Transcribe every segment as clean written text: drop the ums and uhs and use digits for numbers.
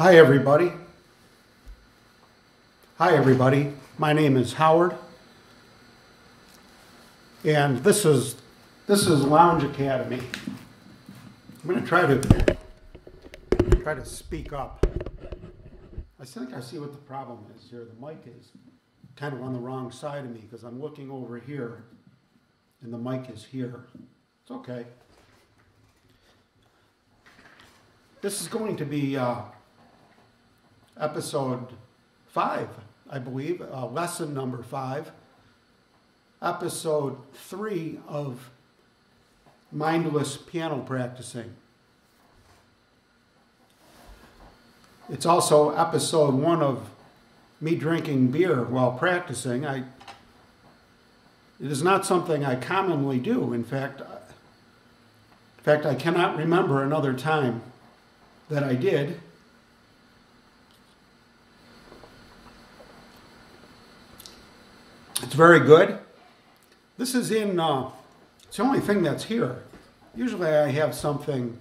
Hi everybody. My name is Howard, and this is Lounge Academy. I'm going to try to speak up. I think I see what the problem is here. The mic is kind of on the wrong side of me because I'm looking over here, and the mic is here. It's okay. This is going to be episode 5, I believe, lesson number 5, episode 3 of mindless piano practicing. It's also episode 1 of me drinking beer while practicing. It is not something I commonly do. In fact, I cannot remember another time that I did. It's very good. This is in, it's the only thing that's here. Usually I have something,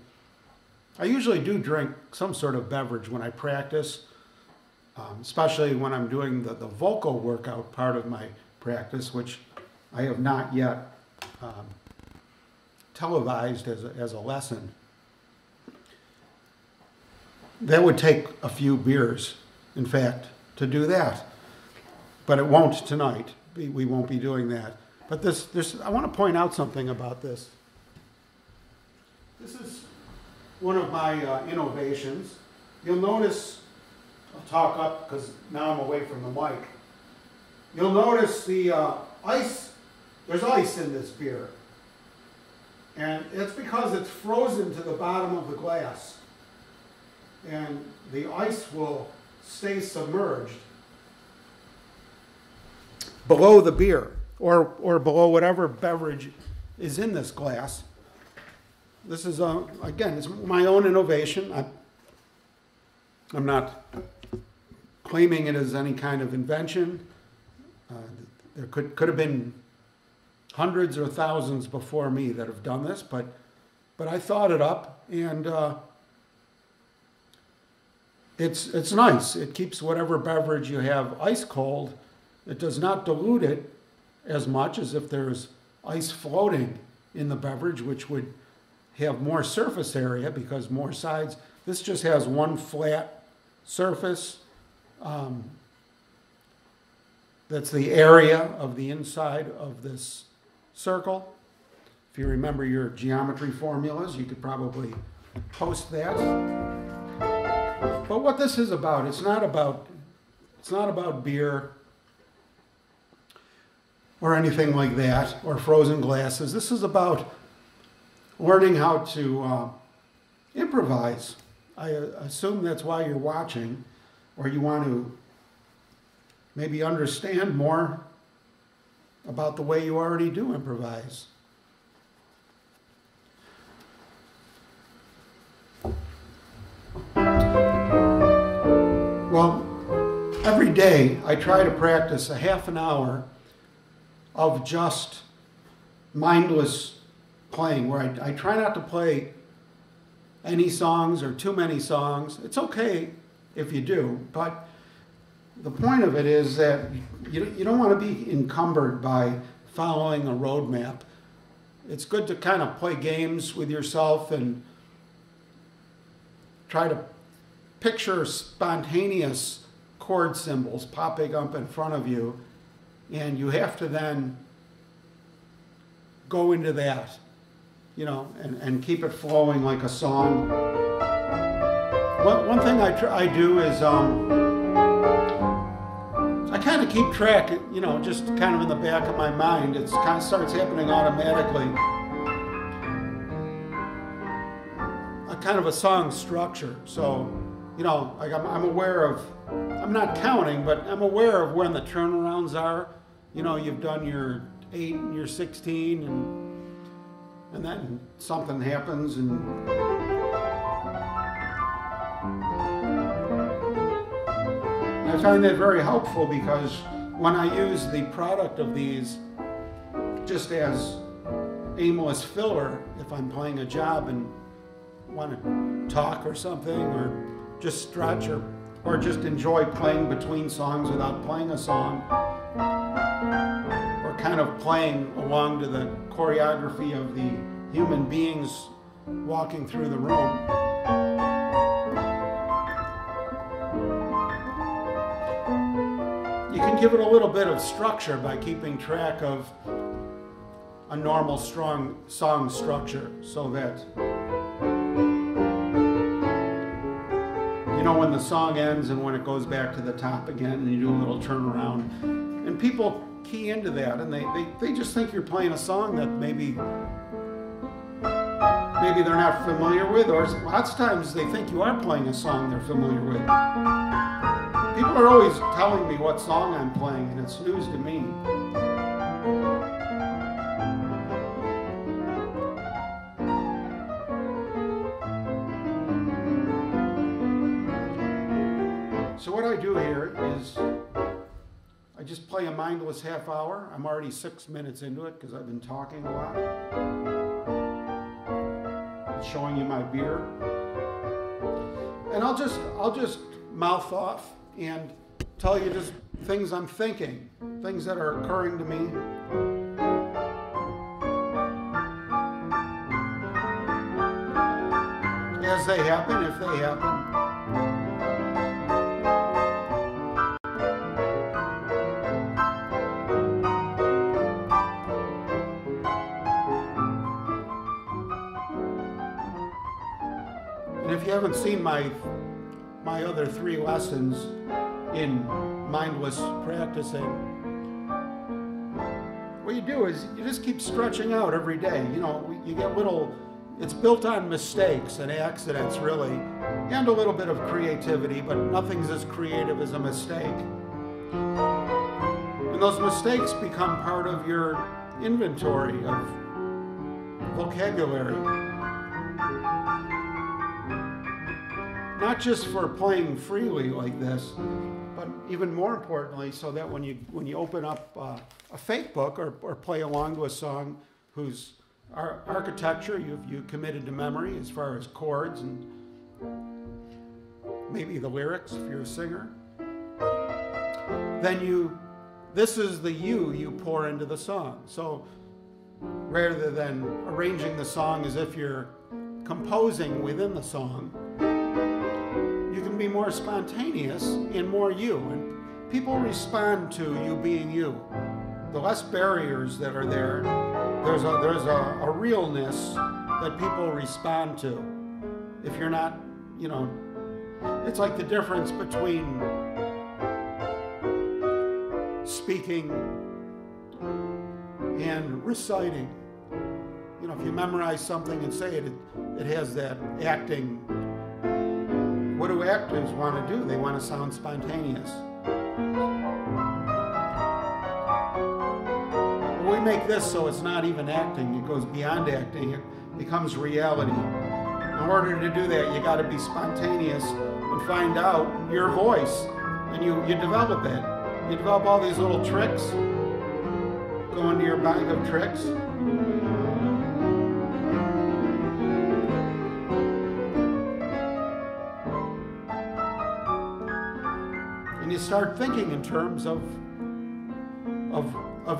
I usually do drink some sort of beverage when I practice, especially when I'm doing the vocal workout part of my practice, which I have not yet televised as a lesson. That would take a few beers, in fact, to do that, but it won't tonight. We won't be doing that. But I want to point out something about this. This is one of my innovations. You'll notice, I'll talk up because now I'm away from the mic. You'll notice the ice, there's ice in this beer. And it's because it's frozen to the bottom of the glass. And the ice will stay submerged below the beer, or below whatever beverage is in this glass. This is, again, it's my own innovation. I'm not claiming it as any kind of invention. There could have been hundreds or thousands before me that have done this, but I thought it up, and it's nice. It keeps whatever beverage you have ice cold. It does not dilute it as much as if there's ice floating in the beverage, which would have more surface area because more sides. This just has one flat surface. That's the area of the inside of this circle. If you remember your geometry formulas, you could probably post that. But what this is about, it's not about beer or anything like that, or frozen glasses. This is about learning how to improvise. I assume that's why you're watching, or you want to maybe understand more about the way you already do improvise. Well, every day I try to practice a half an hour of just mindless playing, where I try not to play any songs or too many songs. It's okay if you do, but the point of it is that you don't want to be encumbered by following a roadmap. It's good to kind of play games with yourself and try to picture spontaneous chord symbols popping up in front of you. And you have to then go into that, and keep it flowing like a song. One thing I do is I kind of keep track, just kind of in the back of my mind. It kind of starts happening automatically. Kind of a song structure. So, like I'm aware of, I'm not counting, but I'm aware of when the turnarounds are. You've done your 8 and your 16, and then something happens, and I find that very helpful because when I use the product of these just as aimless filler, if I'm playing a job and want to talk or something, or just stretch or just enjoy playing between songs without playing a song, or kind of playing along to the choreography of the human beings walking through the room. You can give it a little bit of structure by keeping track of a normal strong song structure, so that you know when the song ends and when it goes back to the top again, and you do a little turnaround. And people key into that, and they just think you're playing a song that maybe they're not familiar with, or lots of times they think you are playing a song they're familiar with. People are always telling me what song I'm playing, and it's news to me. So what I do here is I just play a mindless half hour. I'm already 6 minutes into it because I've been talking a lot. I'm showing you my beer. And I'll just mouth off and tell you just things I'm thinking, things that are occurring to me. As they happen, if they happen. If you haven't seen my other three lessons in mindless practicing, what you do is you just keep stretching out every day. You know, you get little, it's built on mistakes and accidents really, and a little bit of creativity, but nothing's as creative as a mistake. And those mistakes become part of your inventory of vocabulary. Not just for playing freely like this, but even more importantly, so that when you open up a fake book or play along to a song whose architecture you've committed to memory as far as chords and maybe the lyrics if you're a singer, then this is the you pour into the song. So rather than arranging the song as if you're composing within the song, you can be more spontaneous and more you, and people respond to you being you. The less barriers that are there, there's a realness that people respond to. If you're not, you know, it's like the difference between speaking and reciting. You know, if you memorize something and say it, it has that acting. What do actors want to do? They want to sound spontaneous. But we make this so it's not even acting. It goes beyond acting. It becomes reality. In order to do that, you got to be spontaneous and find out your voice. And you develop it. You develop all these little tricks. Go into your bag of tricks. Start thinking in terms of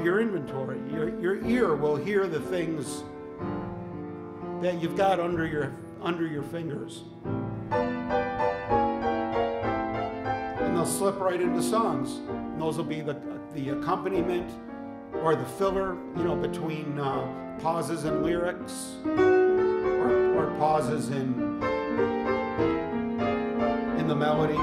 your inventory. Your ear will hear the things that you've got under your fingers, and they'll slip right into songs. And those will be the accompaniment or the filler, you know, between pauses in lyrics or pauses in the melody.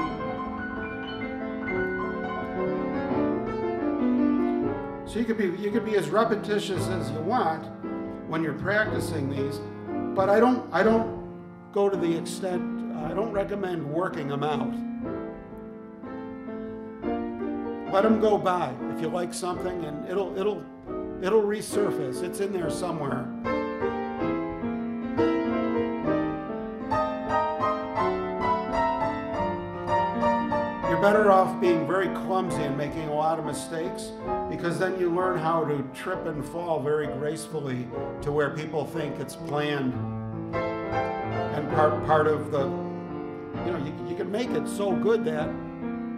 So you could be as repetitious as you want when you're practicing these, but I don't go to the extent, I don't recommend working them out. Let them go by. If you like something, and it'll resurface. It's in there somewhere. You're better off being very clumsy and making a lot of mistakes, because then you learn how to trip and fall very gracefully to where people think it's planned and part of the you know, you can make it so good that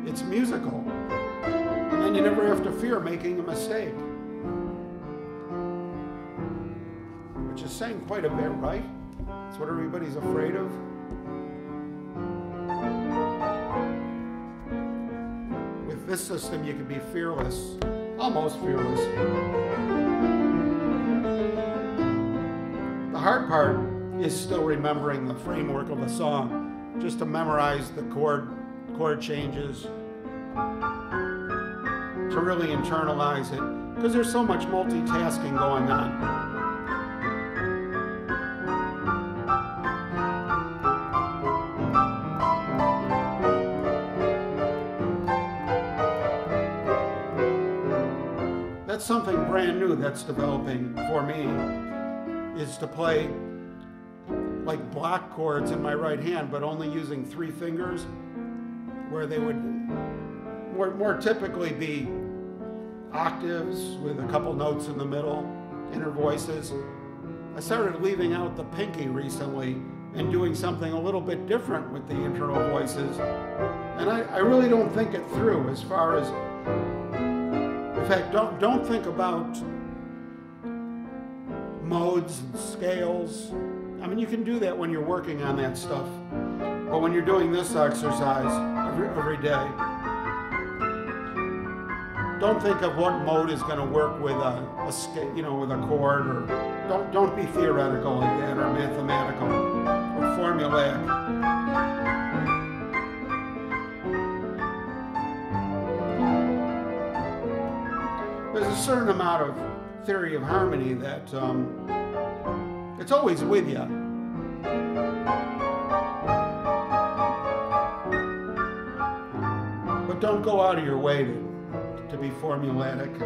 it's musical. And then you never have to fear making a mistake. Which is saying quite a bit, right? It's what everybody's afraid of. With this system, you can be fearless, almost fearless. The hard part is still remembering the framework of a song, just to memorize the chord changes, to really internalize it, because there's so much multitasking going on. Something brand new that's developing for me is to play like block chords in my right hand, but only using three fingers, where they would more typically be octaves with a couple notes in the middle, inner voices. I started leaving out the pinky recently and doing something a little bit different with the internal voices, and I really don't think it through as far as. In fact, don't think about modes and scales. I mean, you can do that when you're working on that stuff. But when you're doing this exercise every day, don't think of what mode is going to work with a scale, you know, with a chord, or don't be theoretical like that, or mathematical, or formulaic. There's a certain amount of theory of harmony that it's always with you. But don't go out of your way to be formulaic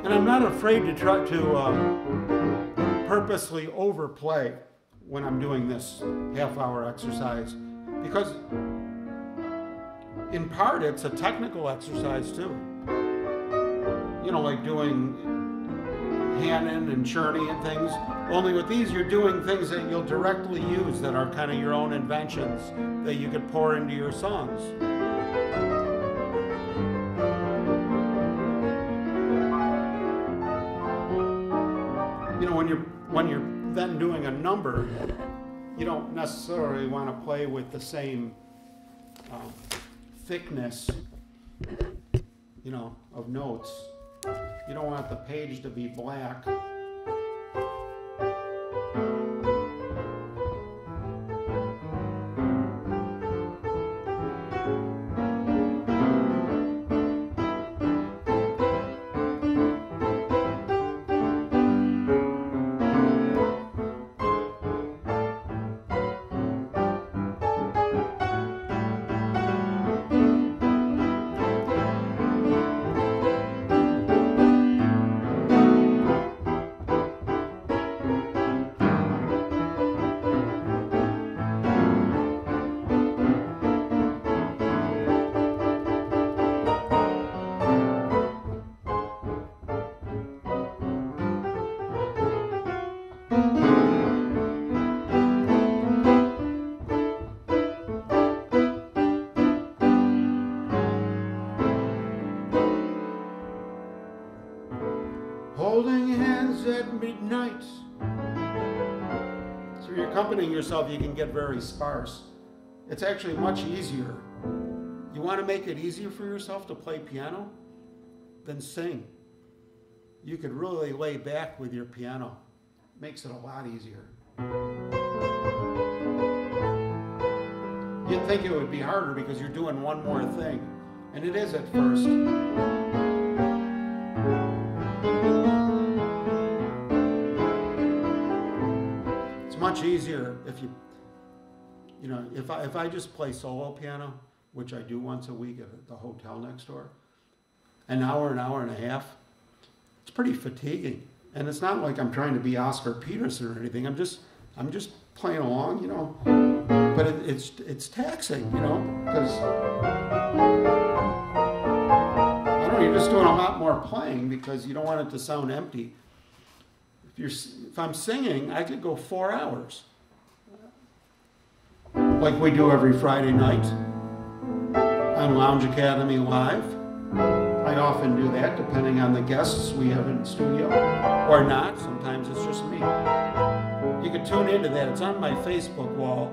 and I'm not afraid to try to purposely overplay when I'm doing this half-hour exercise, because in part it's a technical exercise too. You know, like doing Hanon and Cherny and things. Only with these, you're doing things that you'll directly use that are kind of your own inventions that you could pour into your songs. When you're then doing a number, you don't necessarily want to play with the same thickness, you know, of notes. You don't want the page to be black. Accompanying yourself, you can get very sparse. It's actually much easier. You want to make it easier for yourself to play piano? Then sing. You could really lay back with your piano. Makes it a lot easier. You'd think it would be harder because you're doing one more thing, and it is at first. Much easier if you know, if I just play solo piano, which I do once a week at the hotel next door, an hour and a half, it's pretty fatiguing. And it's not like I'm trying to be Oscar Peterson or anything. I'm just playing along, you know. But it's taxing, you know, because I don't know, you're just doing a lot more playing because you don't want it to sound empty. If I'm singing, I could go 4 hours, like we do every Friday night on Lounge Academy Live. I often do that, depending on the guests we have in the studio, or not. Sometimes it's just me. You can tune into that. It's on my Facebook wall.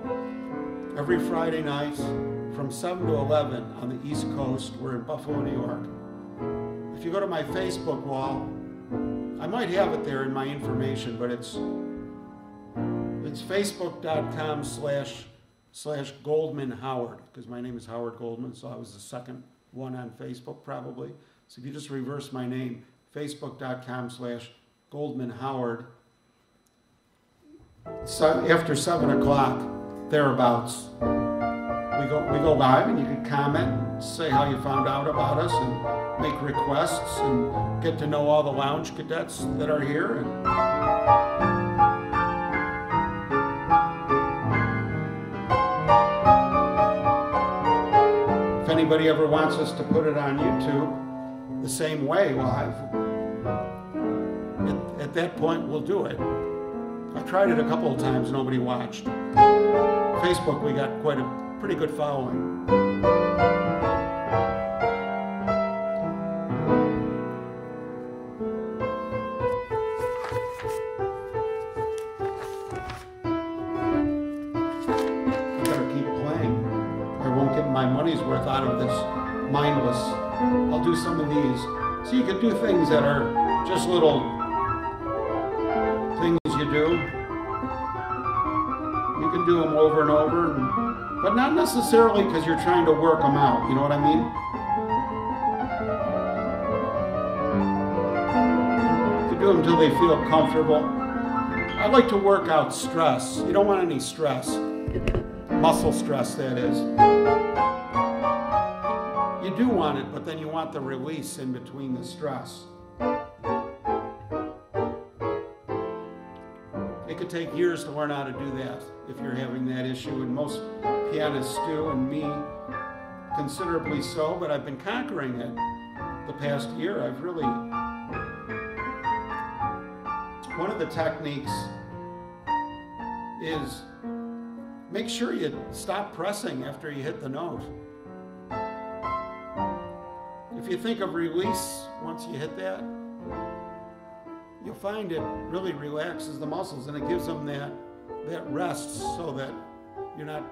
Every Friday night from 7 to 11 on the East Coast. We're in Buffalo, New York. If you go to my Facebook wall, I might have it there in my information, but it's facebook.com/Goldman Howard, because my name is Howard Goldman, so I was the second one on Facebook probably. So if you just reverse my name, facebook.com/Goldman Howard. So after 7 o'clock, thereabouts, we go live, and you can comment, say how you found out about us, and make requests, and get to know all the lounge cadets that are here. And if anybody ever wants us to put it on YouTube the same way live, at that point we'll do it. I tried it a couple of times, nobody watched. Facebook, we got quite a pretty good following. I better keep playing, or I won't get my money's worth out of this mindless. I'll do some of these. So you can do things that are just little things you do. You can do them over and over, but not necessarily because you're trying to work them out, you know what I mean? You do them until they feel comfortable. I like to work out stress. You don't want any stress. Muscle stress, that is. You do want it, but then you want the release in between the stress. It could take years to learn how to do that if you're having that issue, and most pianists do, and me considerably so, but I've been conquering it the past year. I've really... One of the techniques is make sure you stop pressing after you hit the note. If you think of release once you hit that, you'll find it really relaxes the muscles, and it gives them that rest so that you're not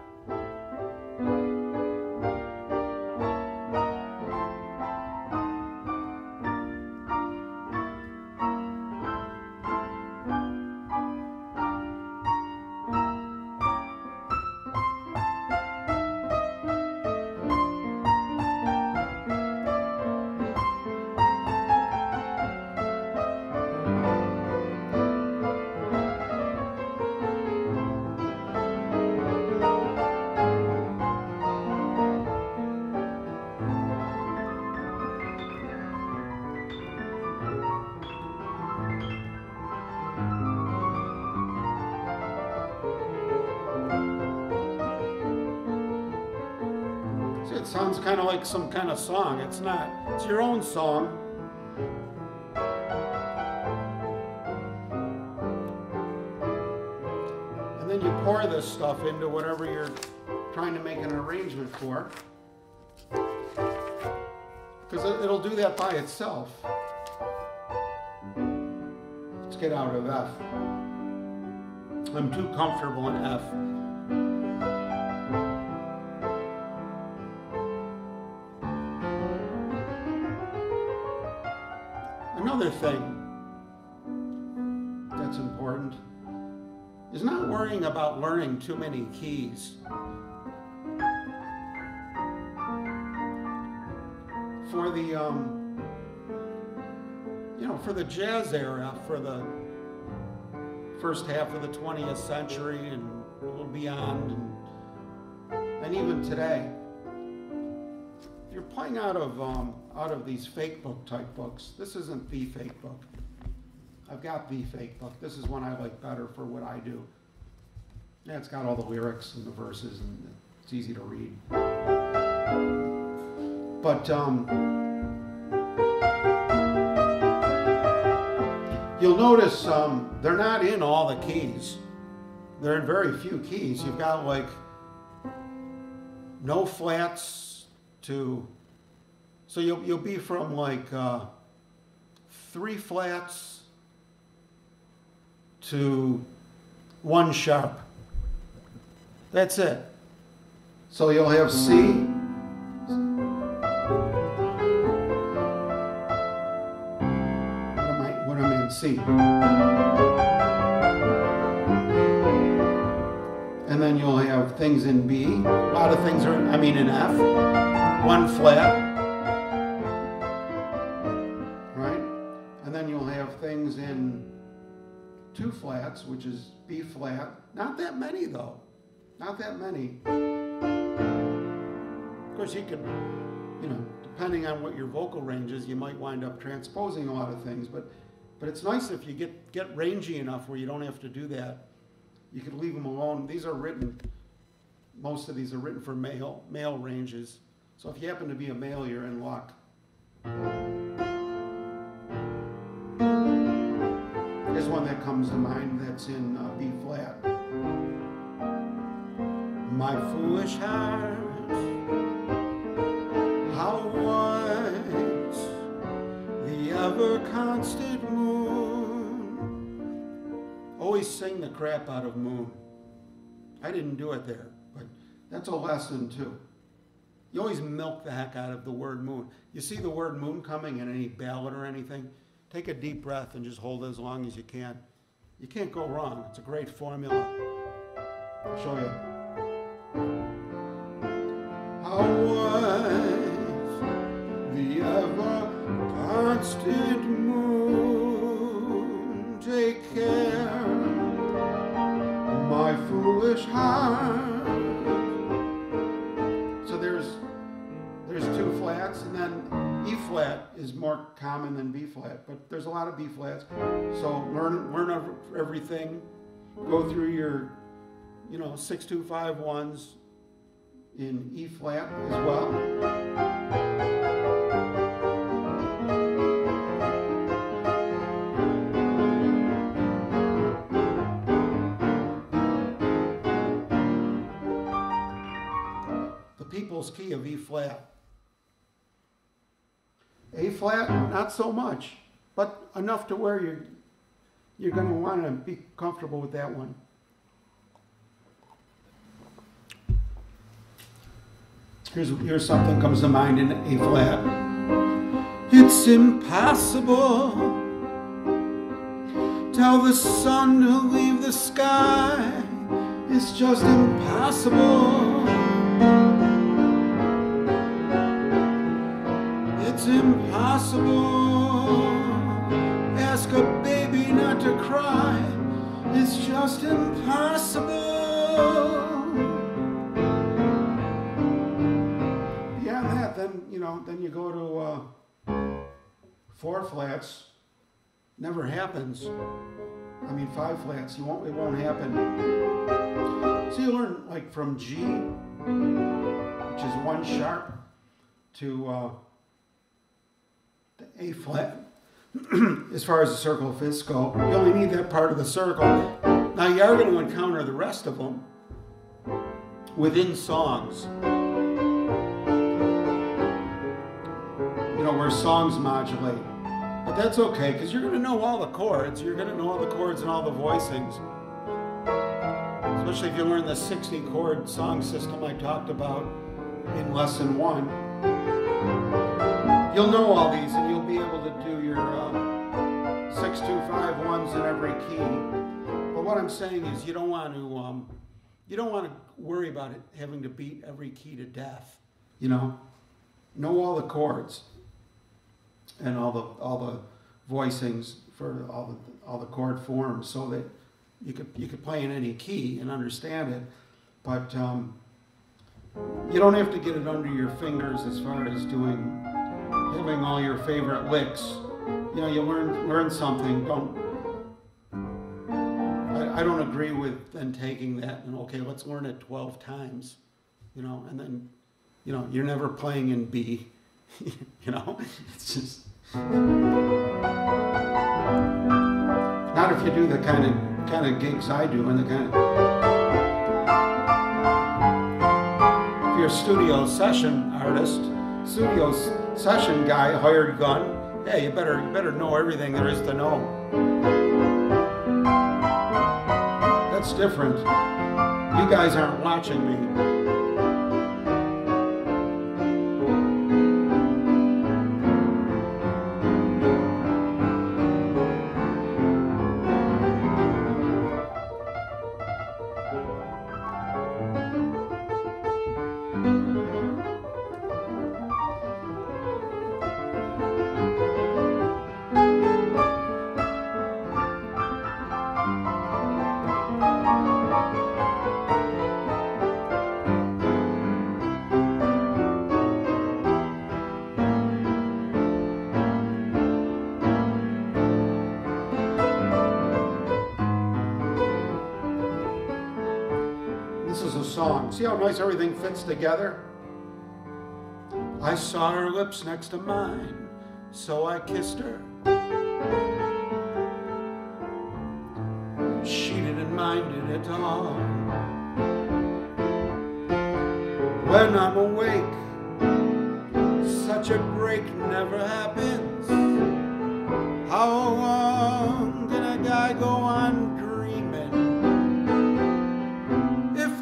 See, it sounds kind of like some kind of song. It's not. It's your own song. And then you pour this stuff into whatever you're trying to make an arrangement for. Because it'll do that by itself. Let's get out of F. I'm too comfortable in F. Another thing that's important is not worrying about learning too many keys. For the, you know, for the jazz era, for the first half of the 20th century and a little beyond, and even today, if you're playing out of these fake book type books, this isn't the fake book. I've got the fake book. This is one I like better for what I do. Yeah, it's got all the lyrics and the verses, and it's easy to read. But you'll notice they're not in all the keys. They're in very few keys. You've got like no flats to, so you'll be from like three flats to one sharp. That's it. So you'll have C. C. And then you'll have things in B. A lot of things are, I mean, in F. One flat. Right? And then you'll have things in two flats, which is B flat. Not that many, though. Not that many. Of course, you could, you know, depending on what your vocal range is, you might wind up transposing a lot of things, but it's nice if you get rangy enough where you don't have to do that. You can leave them alone. These are written, most of these are written for male ranges. So if you happen to be a male, you're in luck. Here's one that comes to mind that's in B flat. My foolish heart, how was the ever-constant moon? Always sing the crap out of moon. I didn't do it there, but that's a lesson too. You always milk the heck out of the word moon. You see the word moon coming in any ballad or anything, take a deep breath and just hold it as long as you can. You can't go wrong. It's a great formula. I'll show you. How was the ever-constant moon? Take care. My foolish heart. So there's two flats, and then E flat is more common than B flat, but there's a lot of B flats. So learn everything. Go through your, you know, 6, 2, 5, 1s in E flat as well. Key of E flat. A flat, not so much, but enough to where you're going to want to be comfortable with that one. Here's something comes to mind in A flat. It's impossible. Tell the sun to leave the sky. It's just impossible. It's impossible. Ask a baby not to cry. It's just impossible. Beyond that, then you know, then you go to four flats. Never happens. I mean, five flats. It won't happen. So you learn like from G. which is one sharp to the A flat. As far as the circle of fifths go, you only need that part of the circle. Now you are going to encounter the rest of them within songs. You know, where songs modulate. But that's okay, because you're going to know all the chords. You're going to know all the chords and all the voicings. Especially if you learn the 60 chord song system I talked about in lesson one. You'll know all these and you'll be able to do your 6, 2, 5 ones in every key. But what I'm saying is you don't want to worry about it having to beat every key to death. You know all the chords and all the voicings for all the chord forms, so that you could play in any key and understand it, but you don't have to get it under your fingers as far as having all your favorite licks. You know, you learn something. I don't agree with then taking that and okay, let's learn it 12 times. You know, and then you're never playing in B. You know, it's just not if you do the kind of gigs I do, and the if you're a studio session artist, studio session guy, hired gun, yeah, you better know everything there is to know. That's different. You guys aren't watching me. See how nice everything fits together? I saw her lips next to mine, so I kissed her. She didn't mind it at all. When I'm awake, such a break never happens. How long can a guy go on dreaming?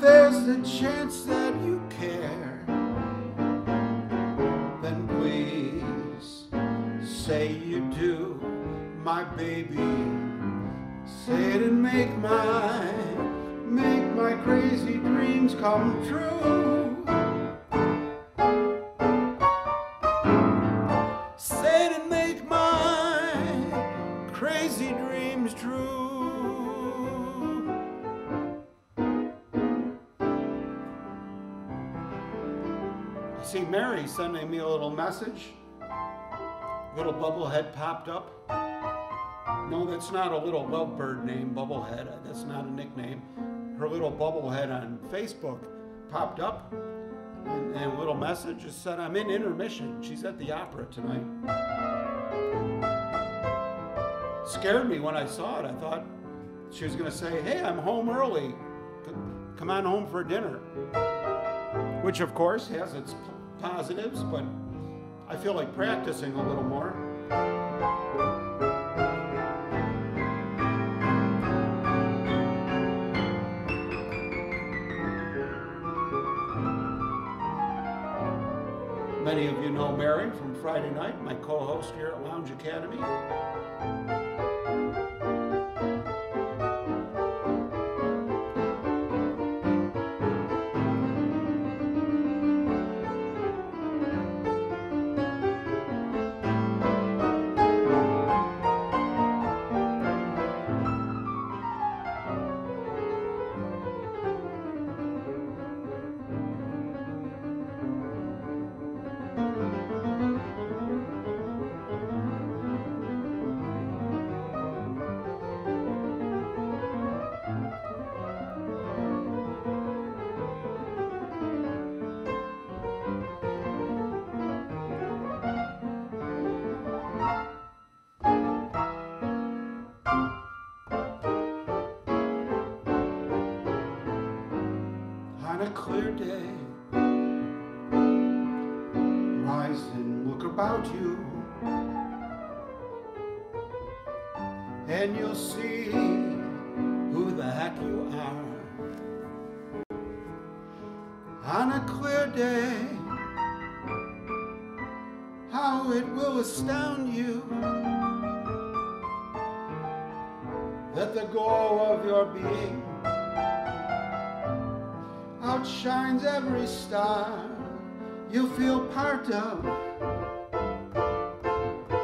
There's the chance that you care, then please say you do, my baby. Say it and make my crazy dreams come true. Say it and make my crazy dreams true. See, Mary sending me a little message. Little Bubblehead popped up. No, that's not a little love bird name, Bubblehead. That's not a nickname. Her little Bubblehead on Facebook popped up, and a little message just said, I'm in intermission. She's at the opera tonight. Scared me when I saw it. I thought she was going to say, hey, I'm home early. Come on home for dinner. Which, of course, has its positives, but I feel like practicing a little more. Many of you know Mary from Friday night, my co-host here at Lounge Academy. clear day. Rise and look about you, and you'll see who the heck you are. On a clear day, how it will astound you that the goal of your being outshines every star you feel part of.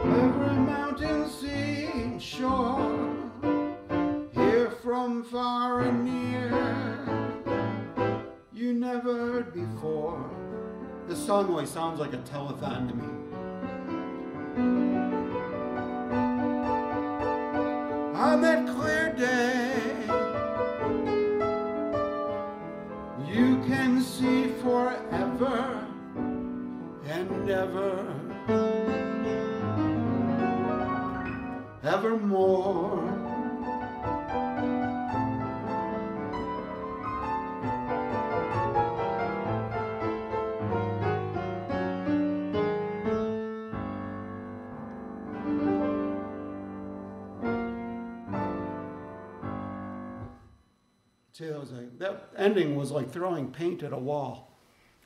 Every mountain, sea, and shore, here from far and near, you never heard before. This song always sounds like a telethon to me. On that clear day, you can see forever and ever, evermore. That ending was like throwing paint at a wall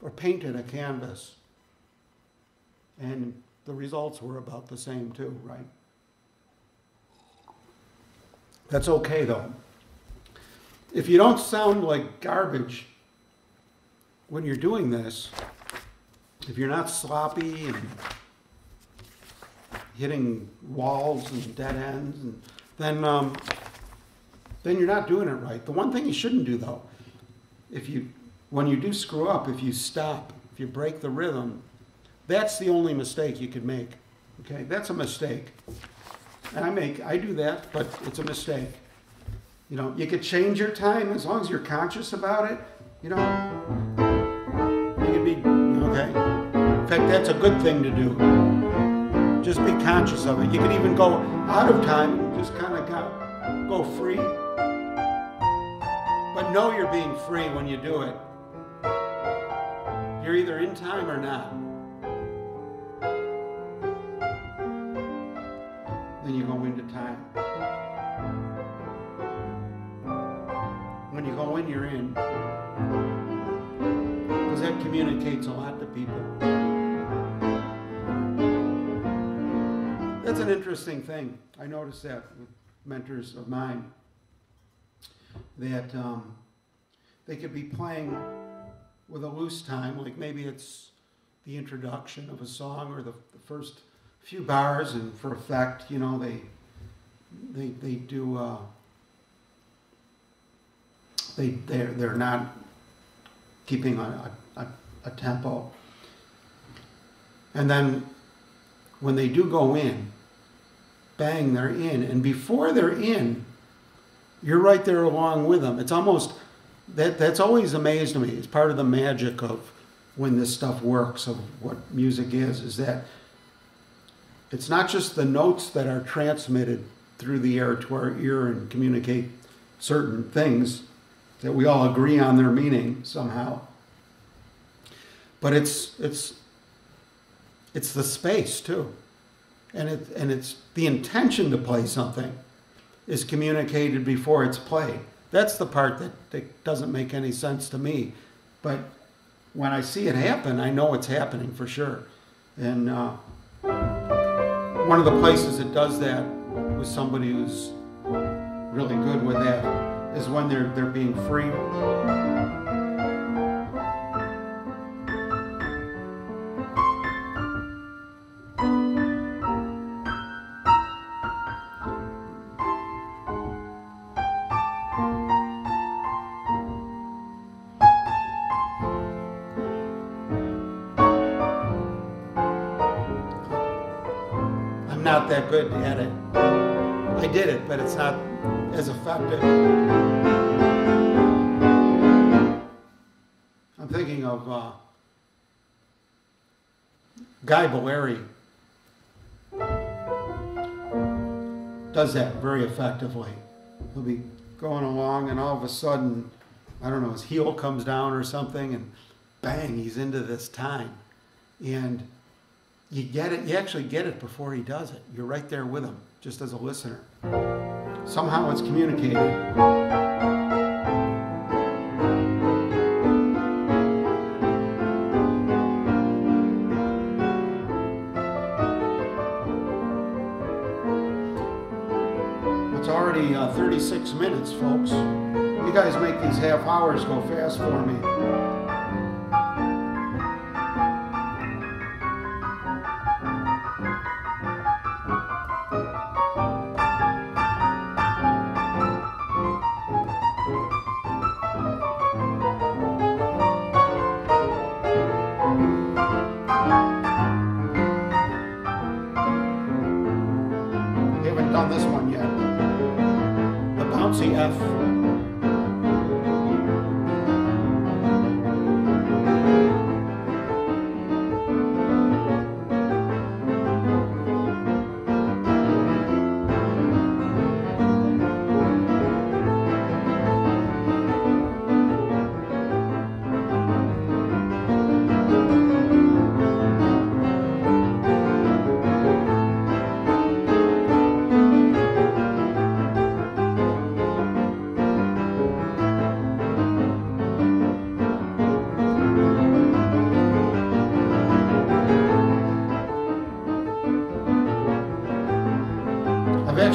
or paint at a canvas. And the results were about the same too, right? That's okay though. If you don't sound like garbage when you're doing this, if you're not sloppy and hitting walls and dead ends, and then you're not doing it right. The one thing you shouldn't do though, when you do screw up, if you stop, if you break the rhythm, that's the only mistake you could make, okay? That's a mistake. And I do that, but it's a mistake. You know, you could change your time as long as you're conscious about it, you know? You could be, okay? In fact, that's a good thing to do. Just be conscious of it. You could even go out of time and just kind of go free. But know you're being free when you do it. You're either in time or not. Then you go into time. When you go in, you're in. Because that communicates a lot to people. That's an interesting thing. I noticed that with mentors of mine. That they could be playing with a loose time, like maybe it's the introduction of a song or the first few bars, and for effect, you know, they do they're not keeping a tempo. And then when they do go in, bang, they're in. And before they're in, you're right there along with them. It's almost, that's always amazed me. It's part of the magic of when this stuff works, of what music is that it's not just the notes that are transmitted through the air to our ear and communicate certain things that we all agree on their meaning somehow. But it's the space too. And it's the intention to play something is communicated before it's played. That's the part that doesn't make any sense to me. But when I see it happen, I know it's happening for sure. And one of the places it does that with somebody who's really good with that is when they're being free. That good at it. I did it, but it's not as effective. I'm thinking of Guy Balleri. Does that very effectively. He'll be going along and all of a sudden I don't know, his heel comes down or something, and bang, he's into this time. And you get it, you actually get it before he does it. You're right there with him, just as a listener. Somehow it's communicated. It's already 36 minutes, folks. You guys make these half hours go fast for me. Haven't done this one yet. Bouncy F.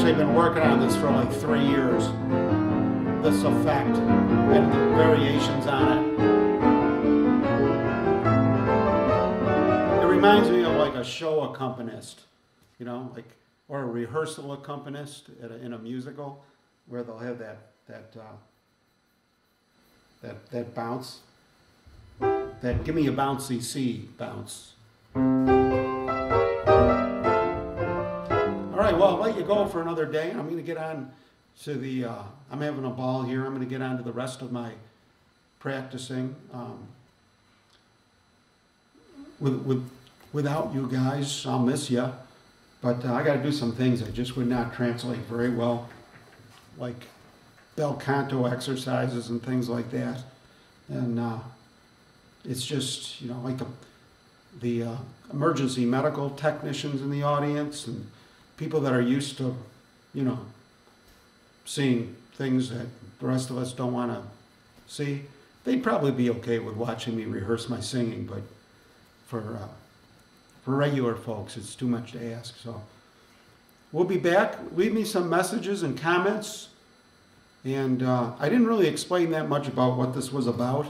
Been working on this for like 3 years, this effect and the variations on it. It reminds me of like a show accompanist, you know, like, or a rehearsal accompanist at a, in a musical, where they'll have that bounce, that give me a bouncy C bounce. All right, well, I'll let you go for another day. I'm going to get on to the, I'm having a ball here. I'm going to get on to the rest of my practicing without you guys. I'll miss you. But I got to do some things that just would not translate very well, like bel canto exercises and things like that. And it's just, you know, like the emergency medical technicians in the audience and people that are used to, you know, seeing things that the rest of us don't want to see, they'd probably be okay with watching me rehearse my singing, but for regular folks, it's too much to ask. So we'll be back. Leave me some messages and comments. And I didn't really explain that much about what this was about,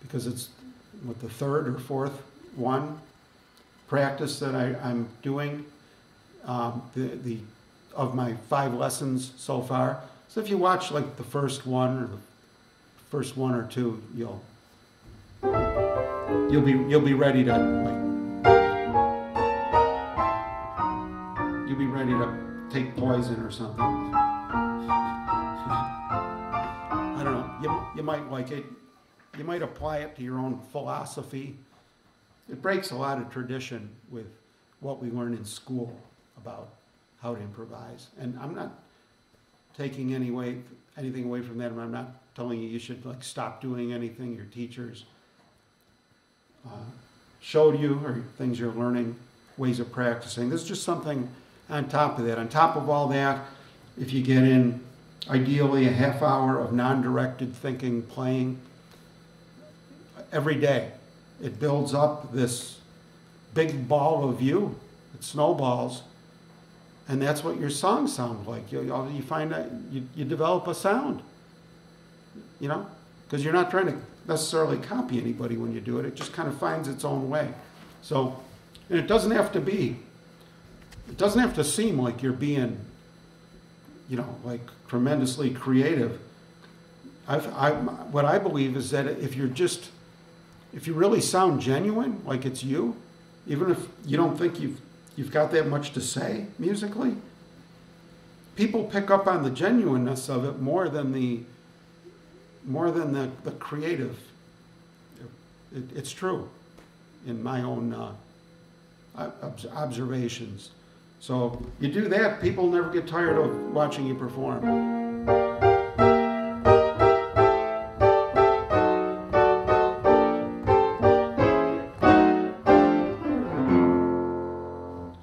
because it's, what, the third or fourth one practice that I'm doing. Of my 5 lessons so far. So if you watch like the first one or two, you'll be ready to like, you'll be ready to take poison or something. I don't know. You might like it. You might apply it to your own philosophy. It breaks a lot of tradition with what we learn in school about how to improvise. And I'm not taking anything away from that. I'm not telling you should like stop doing anything your teachers showed you, or things you're learning, ways of practicing. This is just something on top of that. On top of all that, if you get in ideally a half hour of non-directed thinking playing every day, it builds up this big ball of you. It snowballs. And that's what your song sounds like. You find out, you develop a sound, you know, because you're not trying to necessarily copy anybody when you do it. It just kind of finds its own way. So, and it doesn't have to be, it doesn't have to seem like you're being, you know, like tremendously creative. What I believe is that if you really sound genuine, like it's you, even if you don't think you've got that much to say musically, people pick up on the genuineness of it more than the creative. It's true, in my own observations. So you do that, people never get tired of watching you perform.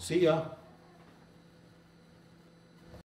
See ya.